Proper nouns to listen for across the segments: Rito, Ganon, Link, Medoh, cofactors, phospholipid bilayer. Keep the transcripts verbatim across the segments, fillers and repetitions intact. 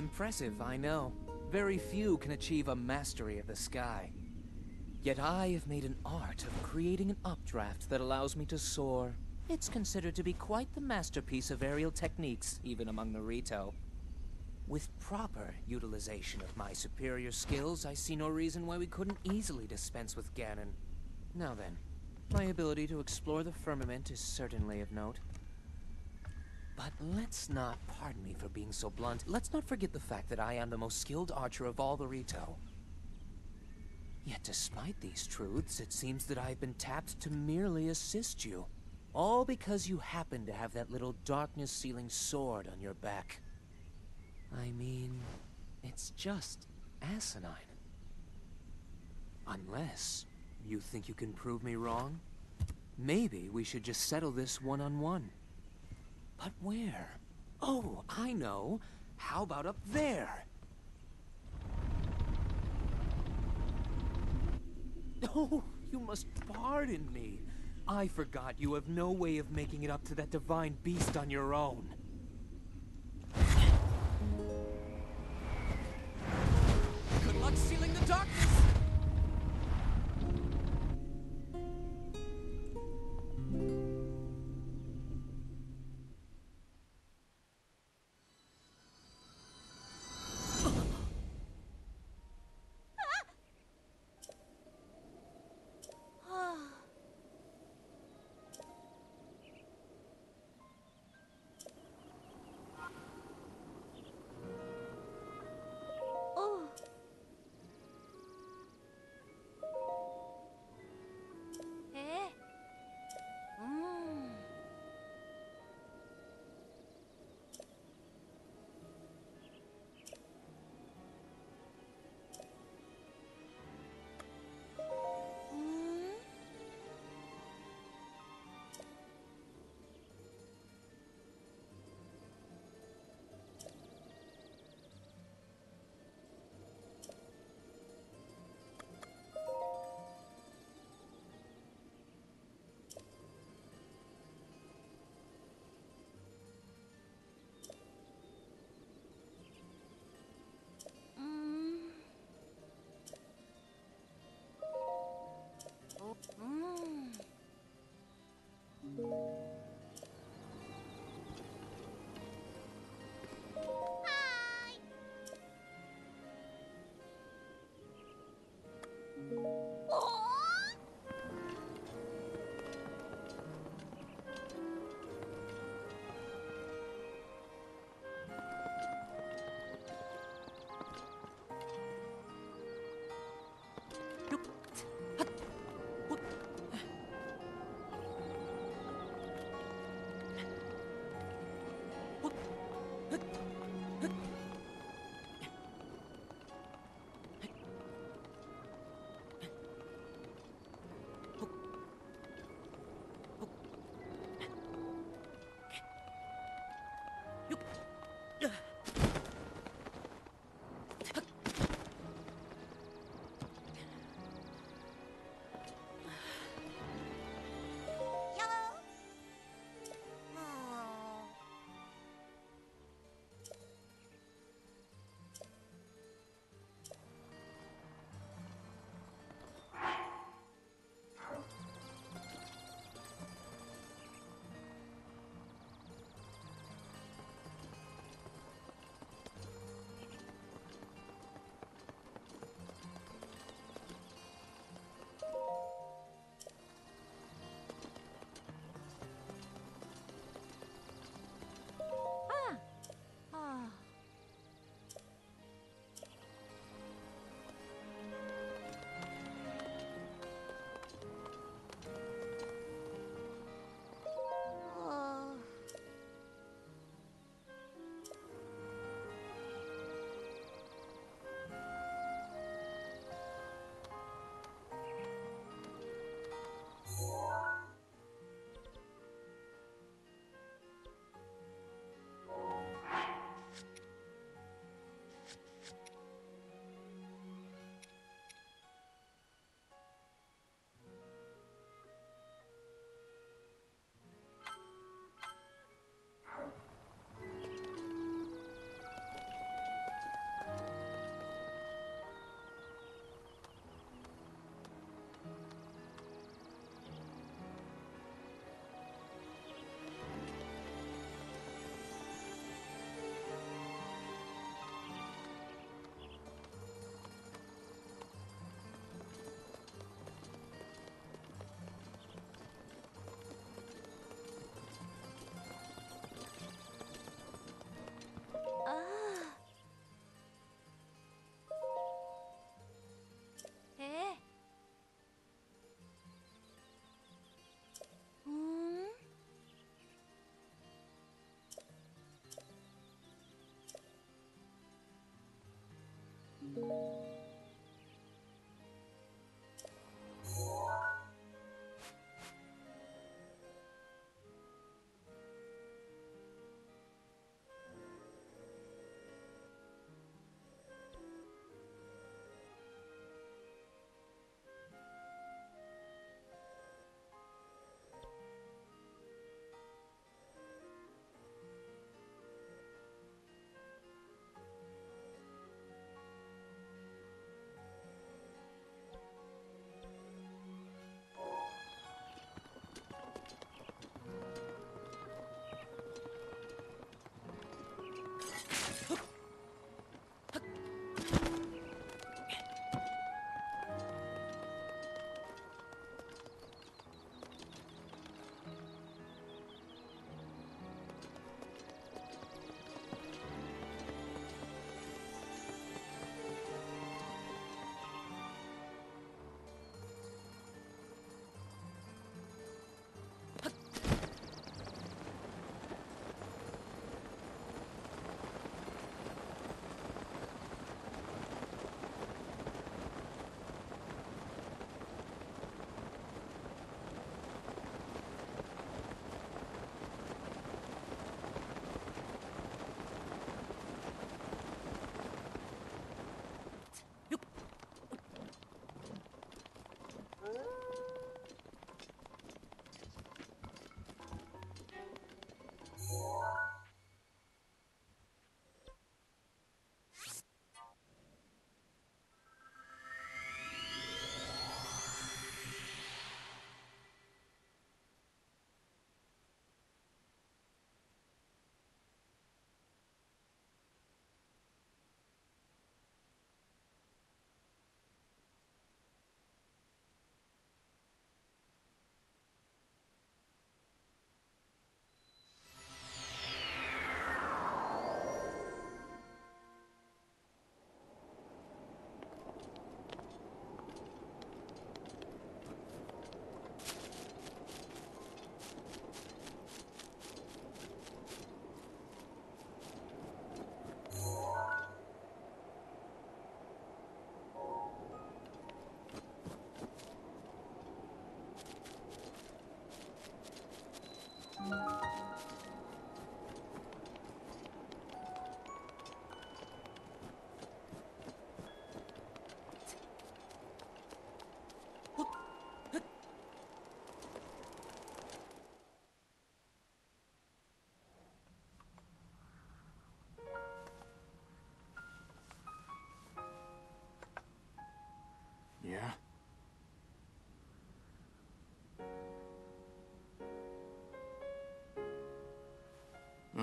Impressive, I know. Very few can achieve a mastery of the sky. Yet I have made an art of creating an updraft that allows me to soar. It's considered to be quite the masterpiece of aerial techniques, even among the Rito. With proper utilization of my superior skills, I see no reason why we couldn't easily dispense with Ganon. Now then, my ability to explore the firmament is certainly of note. But let's not, pardon me for being so blunt, let's not forget the fact that I am the most skilled archer of all the Rito. Yet despite these truths, it seems that I've been tapped to merely assist you. All because you happen to have that little darkness-sealing sword on your back. I mean, it's just asinine. Unless you think you can prove me wrong? Maybe we should just settle this one-on-one. But where? Oh, I know. How about up there? Oh, you must pardon me. I forgot you have no way of making it up to that divine beast on your own. Good luck sealing the darkness!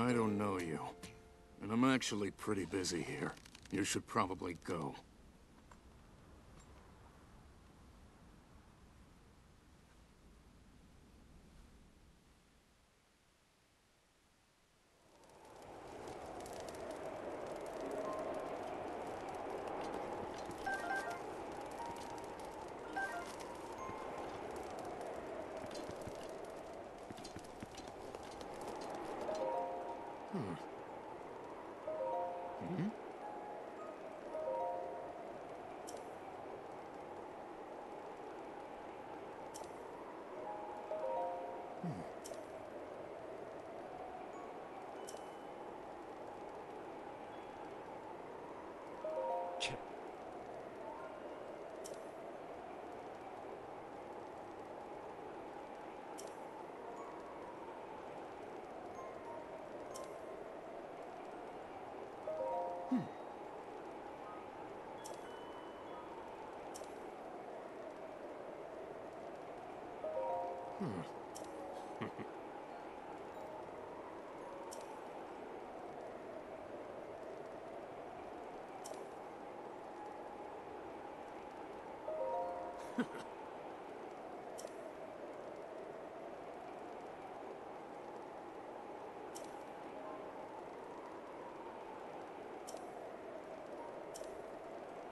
I don't know you. And I'm actually pretty busy here. You should probably go.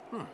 Huh.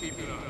Keep it up.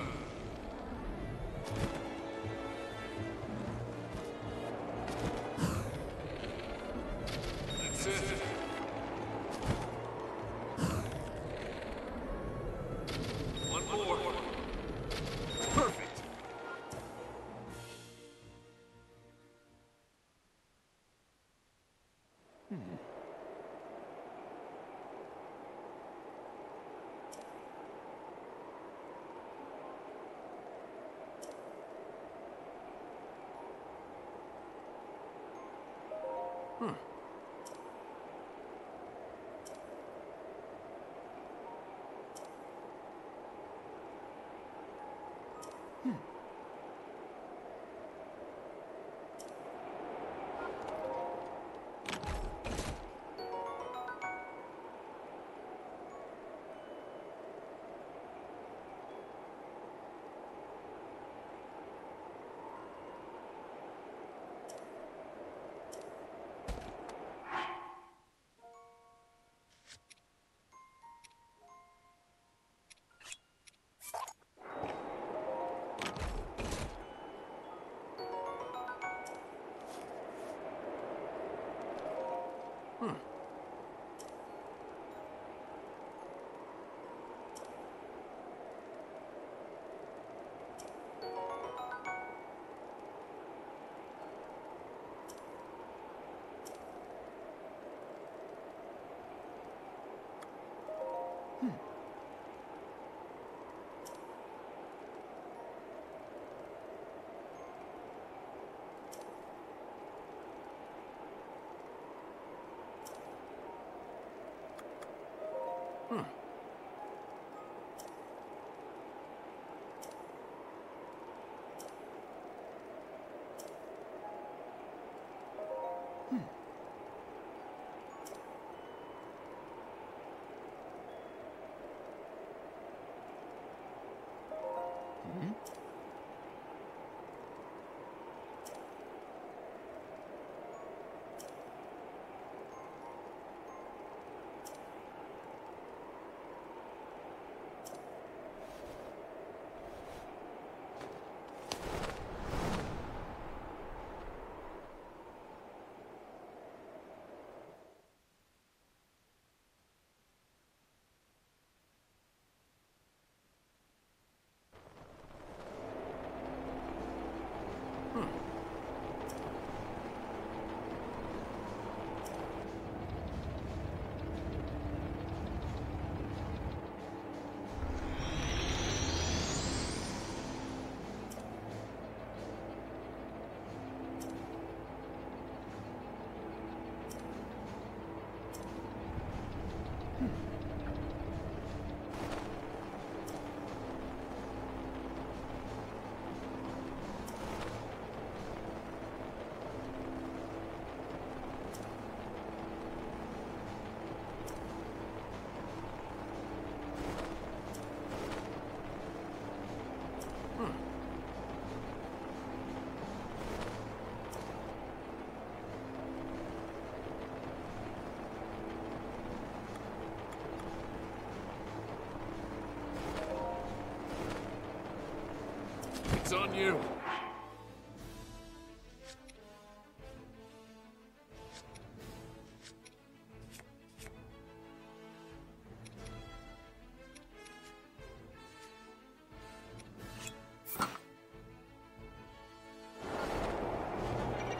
It's on you.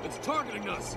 It's targeting us.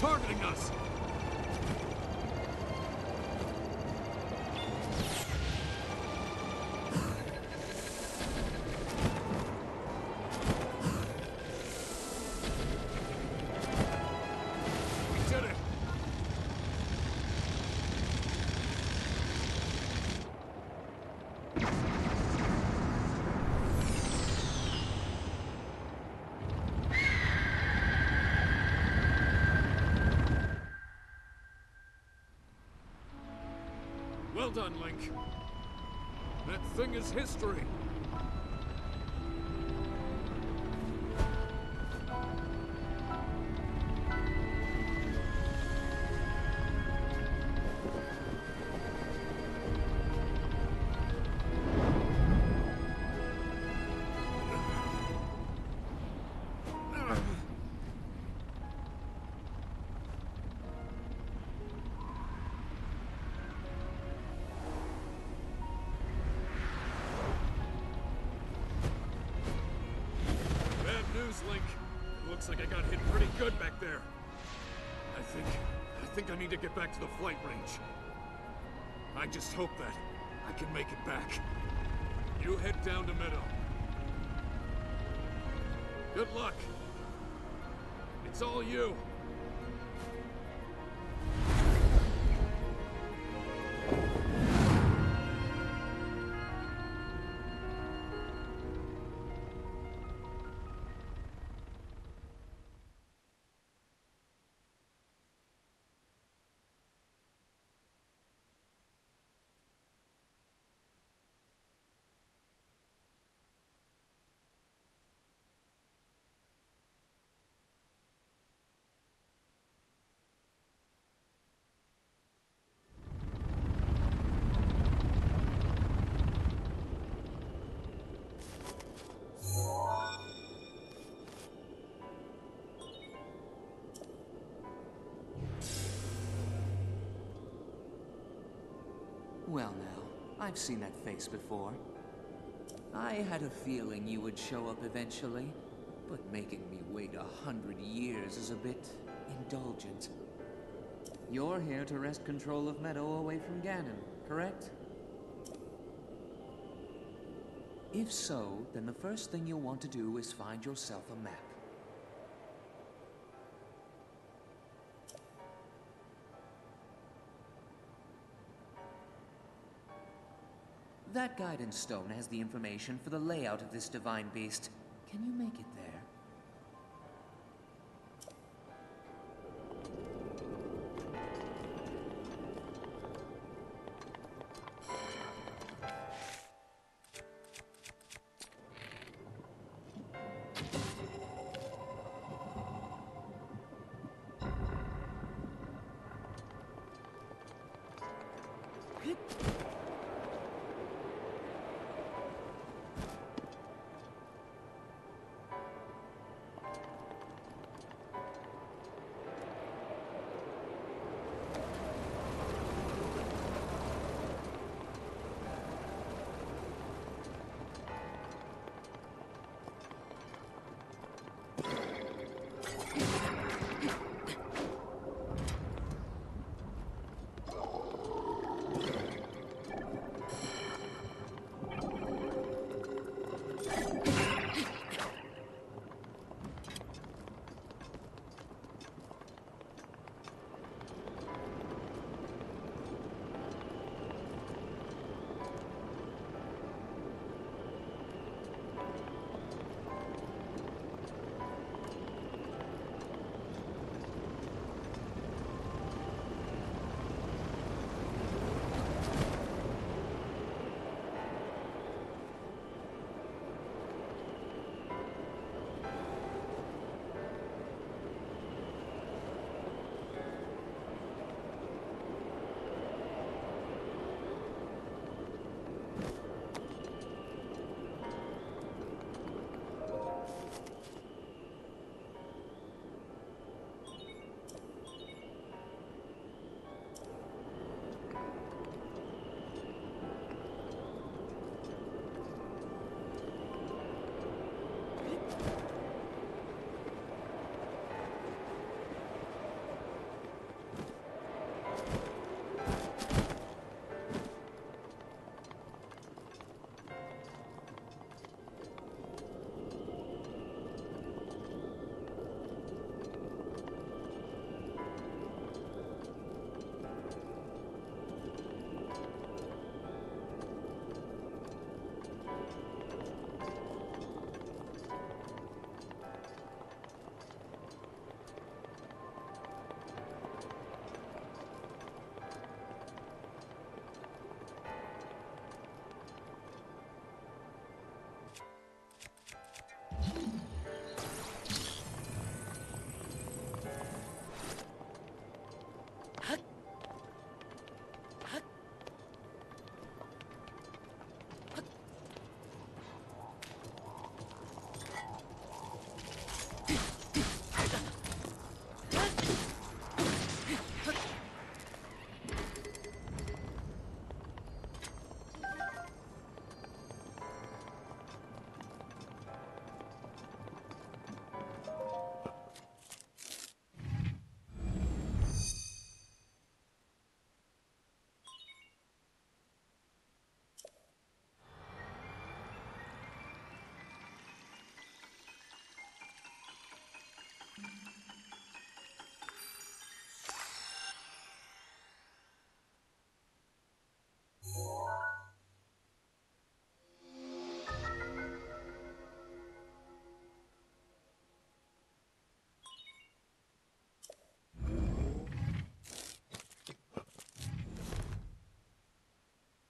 Targeting us. Well done, Link. That thing is history. Link, it looks like I got hit pretty good back there. I think, I think I need to get back to the flight range. I just hope that I can make it back. You head down to Medoh. Good luck. It's all you. I've seen that face before. I had a feeling you would show up eventually, but making me wait a hundred years is a bit indulgent. You're here to wrest control of Medoh away from Ganon, correct? If so, then the first thing you'll want to do is find yourself a map. That guidance stone has the information for the layout of this divine beast. Can you make it there?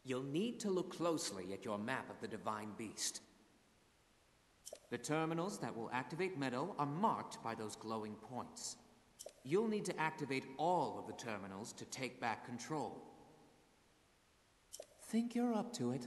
You'll need to look closely at your map of the Divine Beast. The terminals that will activate Medoh are marked by those glowing points. You'll need to activate all of the terminals to take back control. Think you're up to it.